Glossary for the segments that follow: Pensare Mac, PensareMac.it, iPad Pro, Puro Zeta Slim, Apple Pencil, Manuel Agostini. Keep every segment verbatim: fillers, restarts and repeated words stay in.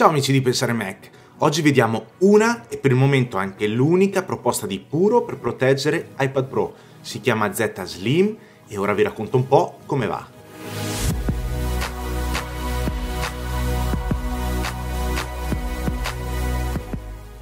Ciao amici di Pensare Mac, oggi vediamo una e per il momento anche l'unica proposta di Puro per proteggere iPad Pro, si chiama Zeta Slim e ora vi racconto un po' come va.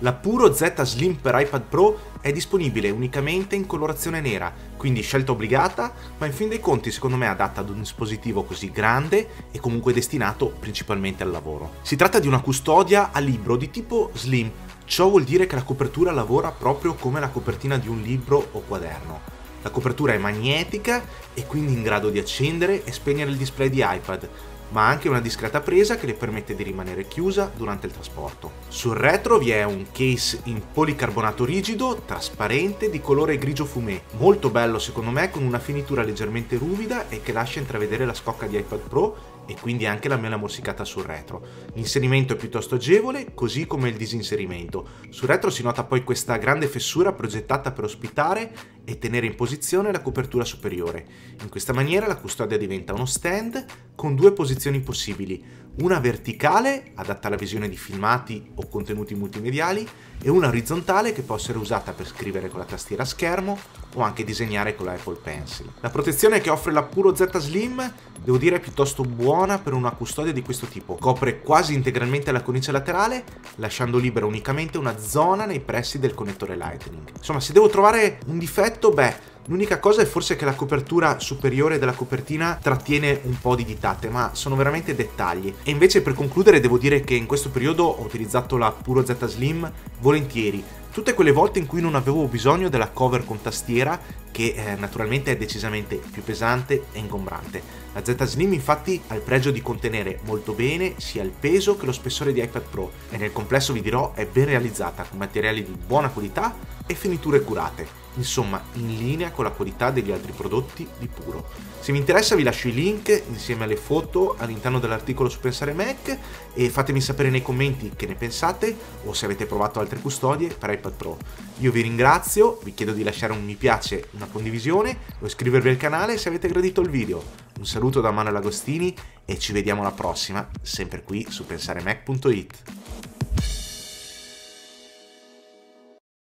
La Puro Zeta Slim per iPad Pro è disponibile unicamente in colorazione nera, quindi scelta obbligata, ma in fin dei conti secondo me adatta ad un dispositivo così grande e comunque destinato principalmente al lavoro. Si tratta di una custodia a libro di tipo slim, ciò vuol dire che la copertura lavora proprio come la copertina di un libro o quaderno. La copertura è magnetica e quindi in grado di accendere e spegnere il display di iPad, ma anche una discreta presa che le permette di rimanere chiusa durante il trasporto. Sul retro vi è un case in policarbonato rigido, trasparente, di colore grigio fumé, molto bello secondo me, con una finitura leggermente ruvida e che lascia intravedere la scocca di iPad Pro e quindi anche la mela morsicata sul retro. L'inserimento è piuttosto agevole, così come il disinserimento. Sul retro si nota poi questa grande fessura progettata per ospitare e tenere in posizione la copertura superiore. In questa maniera la custodia diventa uno stand con due posizioni possibili, una verticale, adatta alla visione di filmati o contenuti multimediali, e una orizzontale che può essere usata per scrivere con la tastiera a schermo o anche disegnare con la Apple Pencil. La protezione che offre la Puro Zeta Slim, devo dire, è piuttosto buona per una custodia di questo tipo. Copre quasi integralmente la cornice laterale, lasciando libera unicamente una zona nei pressi del connettore Lightning. Insomma, se devo trovare un difetto, beh, l'unica cosa è forse che la copertura superiore della copertina trattiene un po' di ditate, ma sono veramente dettagli. E invece per concludere devo dire che in questo periodo ho utilizzato la Puro Zeta Slim volentieri, tutte quelle volte in cui non avevo bisogno della cover con tastiera, che eh, naturalmente è decisamente più pesante e ingombrante. La Zeta Slim infatti ha il pregio di contenere molto bene sia il peso che lo spessore di iPad Pro e nel complesso vi dirò è ben realizzata con materiali di buona qualità e finiture curate. Insomma, in linea con la qualità degli altri prodotti di Puro. Se vi interessa vi lascio i link insieme alle foto all'interno dell'articolo su Pensare Mac e fatemi sapere nei commenti che ne pensate o se avete provato altre custodie per iPad Pro. Io vi ringrazio, vi chiedo di lasciare un mi piace, una condivisione o iscrivervi al canale se avete gradito il video. Un saluto da Manuel Agostini e ci vediamo alla prossima, sempre qui su Pensare Mac punto it.